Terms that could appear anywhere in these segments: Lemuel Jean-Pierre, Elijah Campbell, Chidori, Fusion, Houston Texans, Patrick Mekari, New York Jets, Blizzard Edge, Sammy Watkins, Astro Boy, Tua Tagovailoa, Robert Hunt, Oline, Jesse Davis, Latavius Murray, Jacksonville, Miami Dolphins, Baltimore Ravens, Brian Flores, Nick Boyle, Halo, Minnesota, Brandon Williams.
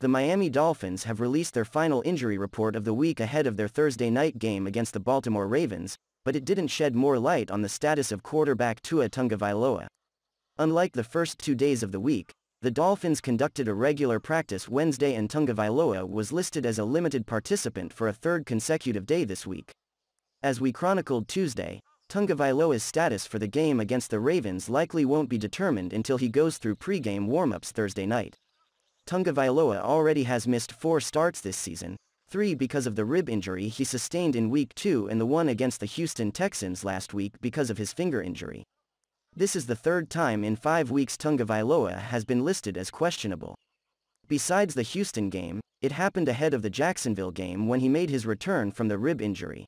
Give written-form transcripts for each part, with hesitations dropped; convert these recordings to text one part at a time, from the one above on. The Miami Dolphins have released their final injury report of the week ahead of their Thursday night game against the Baltimore Ravens, but it didn't shed more light on the status of quarterback Tua Tagovailoa. Unlike the first 2 days of the week, the Dolphins conducted a regular practice Wednesday and Tagovailoa was listed as a limited participant for a third consecutive day this week. As we chronicled Tuesday, Tagovailoa's status for the game against the Ravens likely won't be determined until he goes through pregame warmups Thursday night. Tagovailoa already has missed 4 starts this season, 3 because of the rib injury he sustained in Week 2 and the one against the Houston Texans last week because of his finger injury. This is the third time in 5 weeks Tagovailoa has been listed as questionable. Besides the Houston game, it happened ahead of the Jacksonville game when he made his return from the rib injury.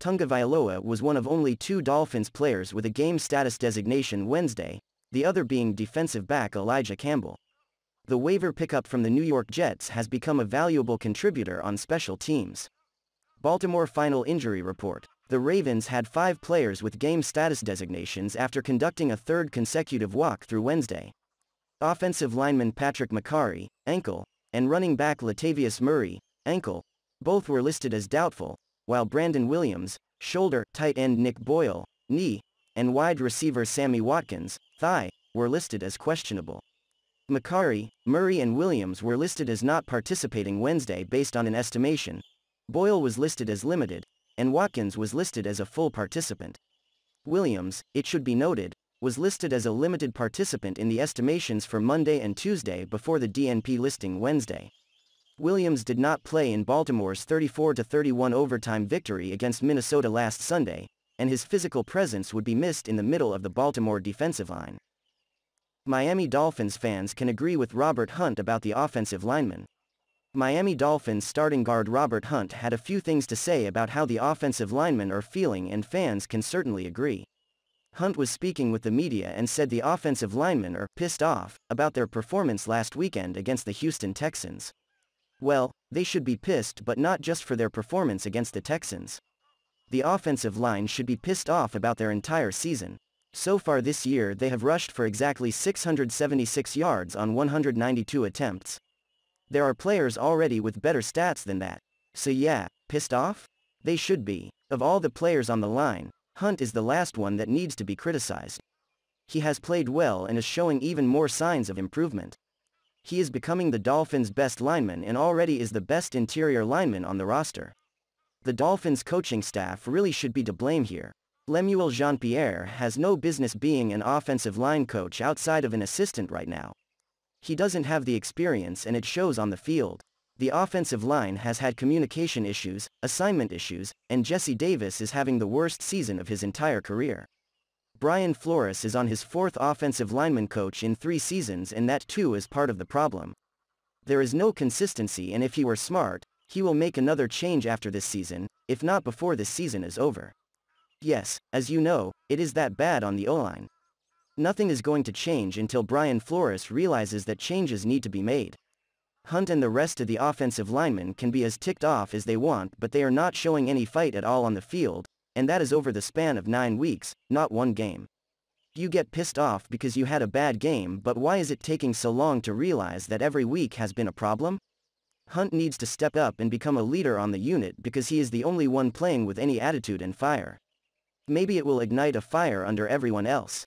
Tagovailoa was one of only 2 Dolphins players with a game status designation Wednesday, the other being defensive back Elijah Campbell. The waiver pickup from the New York Jets has become a valuable contributor on special teams. Baltimore final injury report. The Ravens had 5 players with game status designations after conducting a third consecutive walk-through Wednesday. Offensive lineman Patrick Mekari, ankle, and running back Latavius Murray, ankle, both were listed as doubtful, while Brandon Williams, shoulder, tight end Nick Boyle, knee, and wide receiver Sammy Watkins, thigh, were listed as questionable. Mekari, Murray and Williams were listed as not participating Wednesday based on an estimation. Boyle was listed as limited, and Watkins was listed as a full participant. Williams, it should be noted, was listed as a limited participant in the estimations for Monday and Tuesday before the DNP listing Wednesday. Williams did not play in Baltimore's 34-31 overtime victory against Minnesota last Sunday, and his physical presence would be missed in the middle of the Baltimore defensive line. Miami Dolphins fans can agree with Robert Hunt about the offensive lineman. Miami Dolphins starting guard Robert Hunt had a few things to say about how the offensive linemen are feeling, and fans can certainly agree. Hunt was speaking with the media and said the offensive linemen are pissed off about their performance last weekend against the Houston Texans. Well, they should be pissed, but not just for their performance against the Texans. The offensive line should be pissed off about their entire season. So far this year they have rushed for exactly 676 yards on 192 attempts. There are players already with better stats than that. So yeah, pissed off? They should be. Of all the players on the line, Hunt is the last one that needs to be criticized. He has played well and is showing even more signs of improvement. He is becoming the Dolphins' best lineman and already is the best interior lineman on the roster. The Dolphins' coaching staff really should be to blame here. Lemuel Jean-Pierre has no business being an offensive line coach outside of an assistant right now. He doesn't have the experience and it shows on the field. The offensive line has had communication issues, assignment issues, and Jesse Davis is having the worst season of his entire career. Brian Flores is on his 4th offensive lineman coach in 3 seasons, and that too is part of the problem. There is no consistency, and if he were smart, he will make another change after this season, if not before this season is over. Yes, as you know, it is that bad on the O-line. Nothing is going to change until Brian Flores realizes that changes need to be made. Hunt and the rest of the offensive linemen can be as ticked off as they want, but they are not showing any fight at all on the field, and that is over the span of 9 weeks, not one game. You get pissed off because you had a bad game, but why is it taking so long to realize that every week has been a problem? Hunt needs to step up and become a leader on the unit because he is the only one playing with any attitude and fire. Maybe it will ignite a fire under everyone else.